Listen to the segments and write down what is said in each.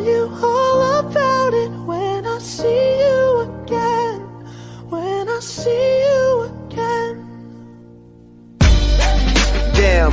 you all about it when I see you again, when I see you again. Damn.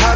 How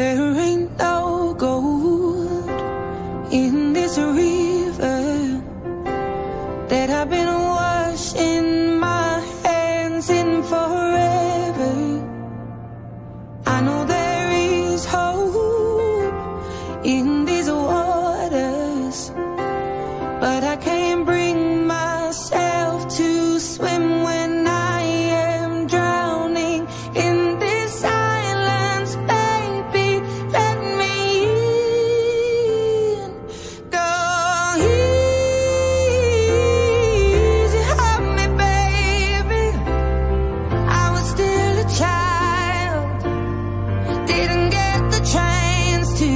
There ain't no gold in this river that I've been washing my hands in forever. I know there is hope in these waters, but I can't bring myself to swim when I am drowning in this silence. Baby, let me in. Go easy, help me, baby. I was still a child, didn't get the chance to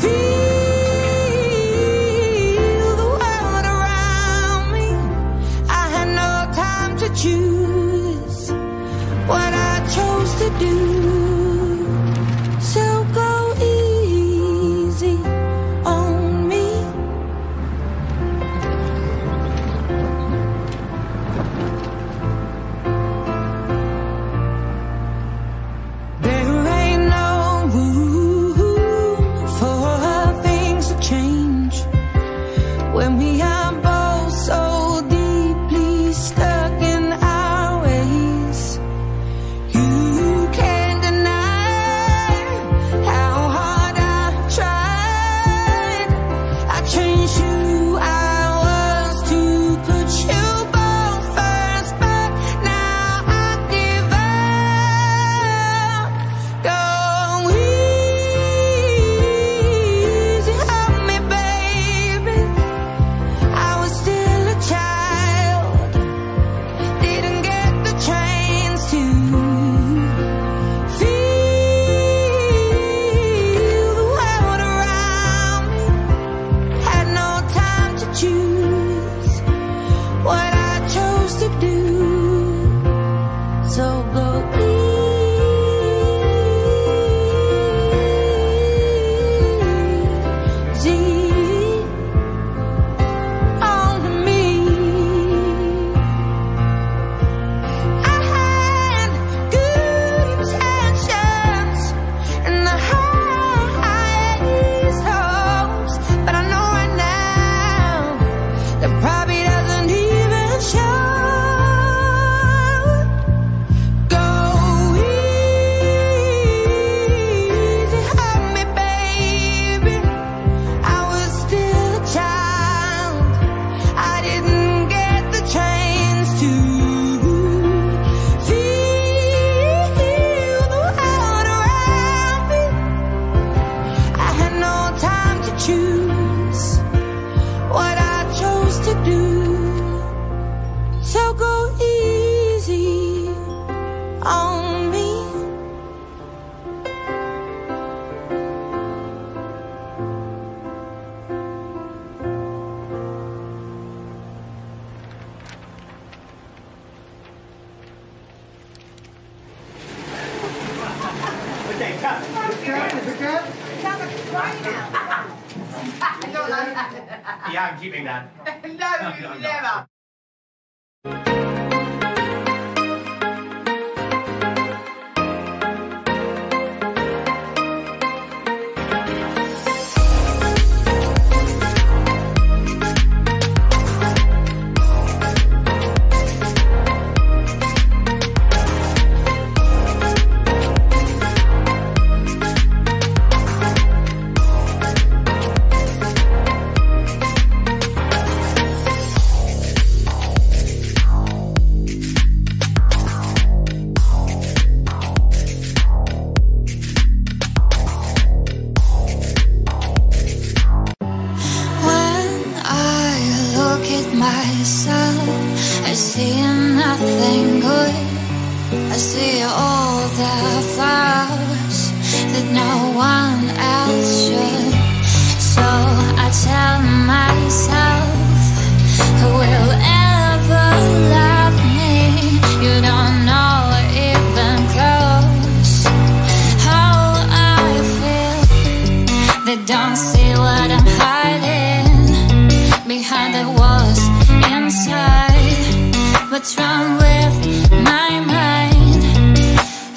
feel choose what I chose to do. So go easy on me. There ain't no room for things to change when we are both so deeply stuck in on me. Okay, cut. Cut. Cut right now. Yeah, I'm keeping that. No, you never. I see nothing good. I see all the flaws that no one else should. So I tell myself, who will ever love me? You don't know even close how I feel. They don't see what I'm hiding behind the walls inside. What's wrong with my mind?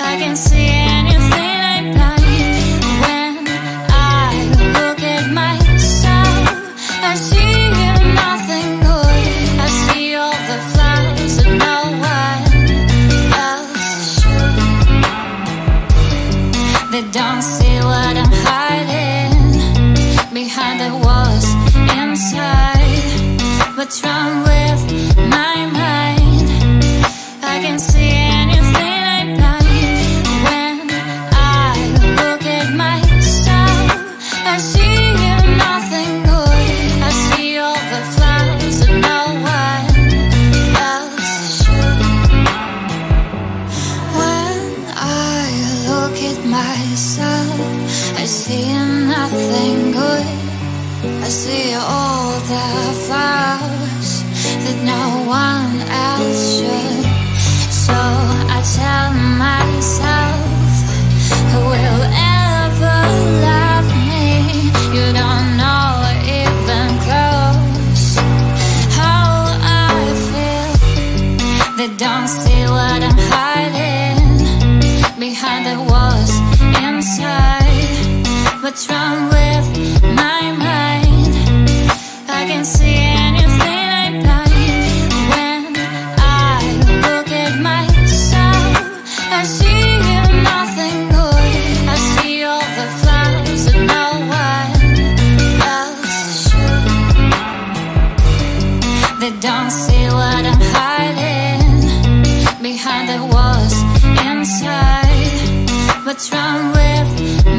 I can see anything I I see all the flowers that no one else should. So I tell myself, who will ever love me? You don't know even close how I feel. They don't see what I'm hiding behind the walls inside. What's wrong with my mind? I can't see anything I'm blind. When I look at myself, I see nothing good. I see all the flowers that no one else should. They don't see what I'm hiding behind the walls inside. What's wrong with me?